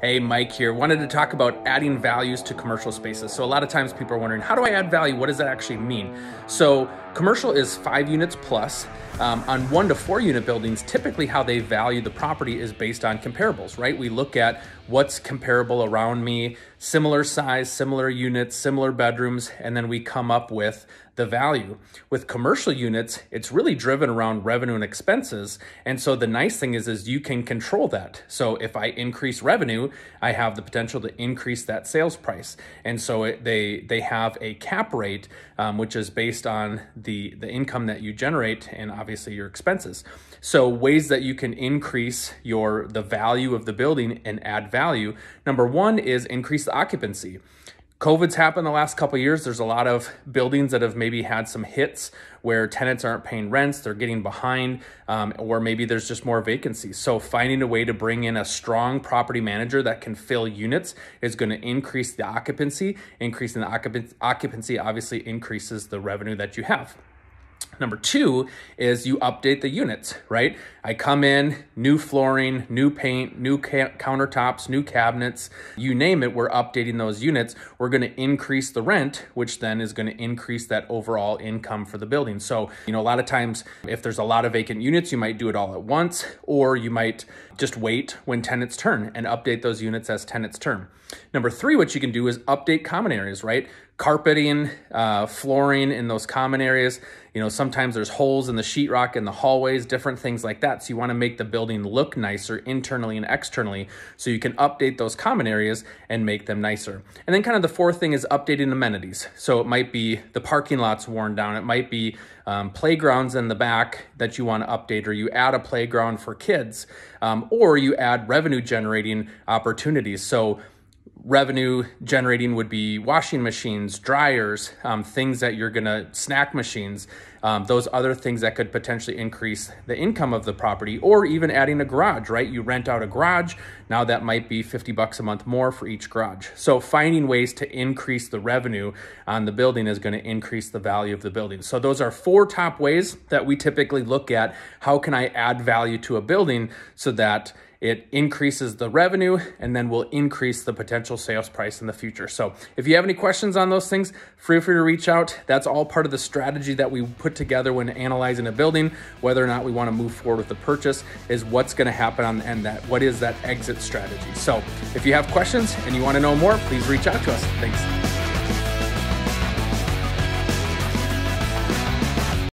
Hey, Mike here. Wanted to talk about adding values to commercial spaces. So a lot of times people are wondering, how do I add value? What does that actually mean? So commercial is 5 units plus. On 1 to 4 unit buildings, typically how they value the property is based on comparables, right? We look at what's comparable around me, similar size, similar units, similar bedrooms, and then we come up with the value. With commercial units, it's really driven around revenue and expenses. And so the nice thing is you can control that. So if I increase revenue, I have the potential to increase that sales price. And so they have a cap rate, which is based on the income that you generate and obviously your expenses. So ways that you can increase the value of the building and add value. Number one is increase the occupancy. COVID's happened the last couple of years. There's a lot of buildings that have maybe had some hits where tenants aren't paying rents, they're getting behind, or maybe there's just more vacancies. So finding a way to bring in a strong property manager that can fill units is going to increase the occupancy. Increasing the occupancy obviously increases the revenue that you have. Number two is you update the units, right? I come in, new flooring, new paint, new countertops, new cabinets, you name it, we're updating those units. We're going to increase the rent, which then is going to increase that overall income for the building. So, a lot of times if there's a lot of vacant units, you might do it all at once, or you might just wait when tenants turn and update those units as tenants turn. Number three, what you can do is update common areas, right? Carpeting, flooring in those common areas. Sometimes there's holes in the sheetrock in the hallways, different things like that. So you want to make the building look nicer internally and externally, so you can update those common areas and make them nicer. And then kind of the fourth thing is updating amenities. So it might be the parking lots worn down. It might be playgrounds in the back that you want to update, or you add a playground for kids, or you add revenue generating opportunities. So revenue generating would be washing machines, dryers, things that you're gonna, snack machines, those other things that could potentially increase the income of the property, or even adding a garage, right? You rent out a garage. Now that might be $50 a month more for each garage. So finding ways to increase the revenue on the building is going to increase the value of the building. So those are 4 top ways that we typically look at. How can I add value to a building so that it increases the revenue and then will increase the potential sales price in the future? So if you have any questions on those things, feel free to reach out. That's all part of the strategy that we put together when analyzing a building, whether or not we want to move forward with the purchase, is what's going to happen on the end, what is that exit strategy. So if you have questions and you want to know more, please reach out to us. Thanks.